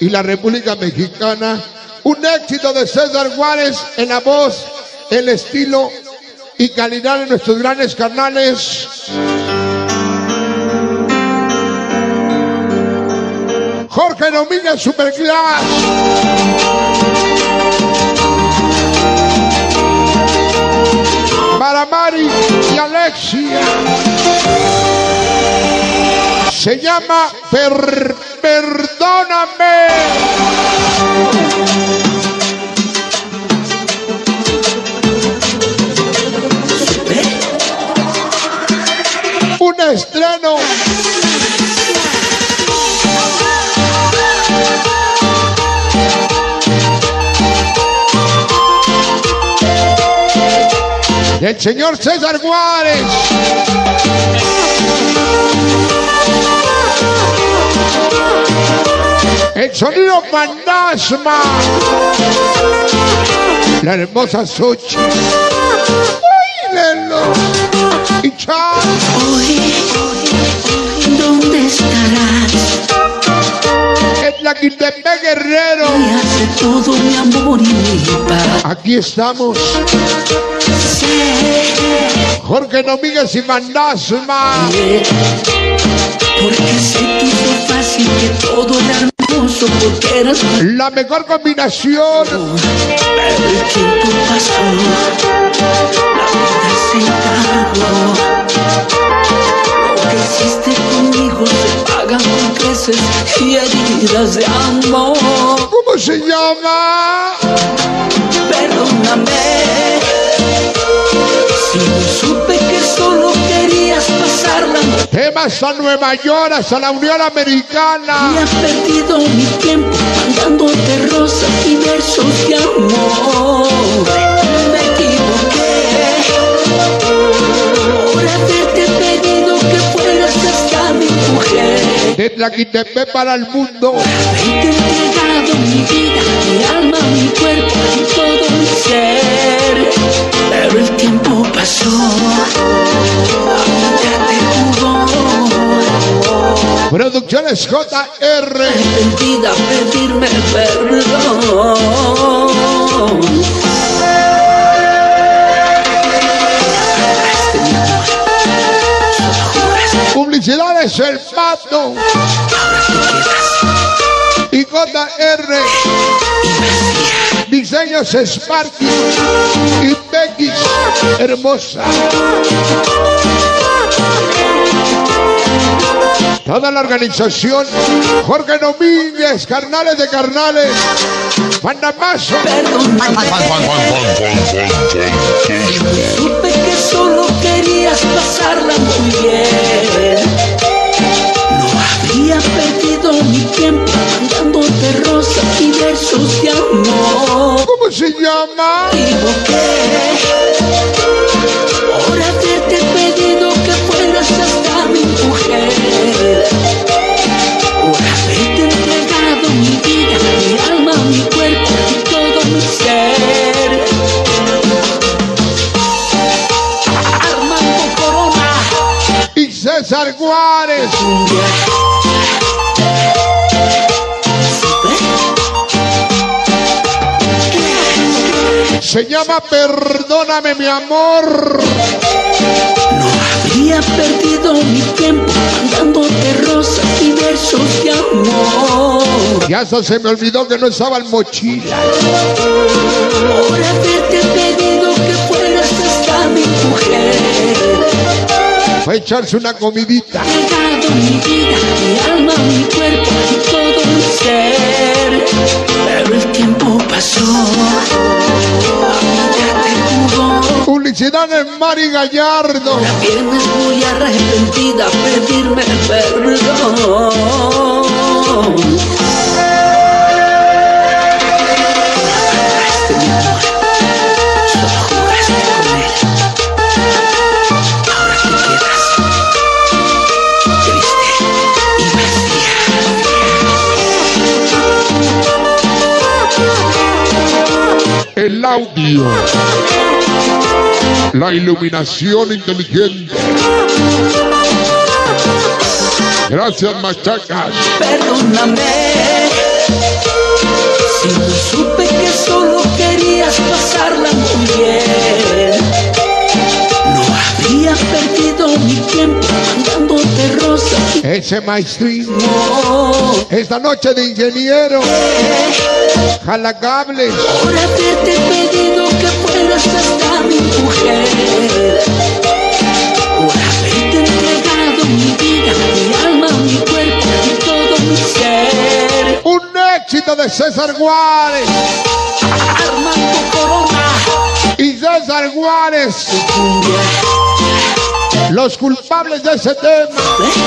y la República Mexicana. Un éxito de César Juárez en la voz, el estilo y calidad de nuestros grandes carnales. Jorge Domínguez, Superclass. Para Mari y Alexia. Se llama Perdóname. Un estreno. El señor César Juárez. El sonido fantasma. La hermosa Xochitl. ¡Ay, Lelo! Y chao. Oye, ¿dónde estarás? El Tlaquiltepec, Guerrero. Me hace todo mi amor y mi paz. Aquí estamos. Jorge Domínguez y Mandasma. Porque se te hizo fácil que todo era hermoso, porque eras la mejor combinación. Pero el tiempo pasó, la vida se acabó. Lo que hiciste conmigo se paga con creces y heridas de amor. ¿Cómo se llama? Perdóname. Si no supe que solo querías pasarla. Te vas a Nueva York, hasta la Unión Americana. Me has perdido mi tiempo mandándote rosas y versos de amor. Me equivoqué por haberte pedido que fueras hasta mi mujer. De Tlaquitepec para el mundo. Te he entregado mi vida, mi alma, mi cuerpo y todo mi ser. Pero el tiempo pasó, ya te jugó. Producciones J.R. Arrepentida a pedirme perdón. Publicidades El Pato. Ahora te quedas. Y J.R. Diseños Sparky y Pekis, hermosa. Toda la organización, Jorge Domínguez, carnales de carnales, Pandamazo. Supe que solo querías pasarla muy bien. Había perdido mi tiempo mandándote rosas y versos de amor. ¿Cómo se llama? Equivoqué por haberte pedido que fueras hasta mi mujer. Por haberte entregado mi vida, mi alma, mi cuerpo y todo mi ser. Armando Corona y César Juárez. Se llama Perdóname, mi amor. No habría perdido mi tiempo mandándote rosas y versos de amor. Ya hasta se me olvidó que no estaba el mochila. Por haberte pedido que fueras hasta mi mujer. Va a echarse una comidita. He mi vida, mi alma, mi cuerpo y todo mi ser. Pero el tiempo pasó, a mí ya te jugó. Publicidades Mari Gallardo. La pierna es muy arrepentida, pedirme perdón. El audio, la iluminación inteligente. Gracias, machacas. Perdóname. ese maestrismo. Esta noche de ingeniero, jalacables. Por haberte pedido que fueras hasta mi mujer, por haberte entregado mi vida, mi alma, mi cuerpo y todo mi ser. Un éxito de César Juárez, Armando Corona y César Juárez, los culpables de ese tema.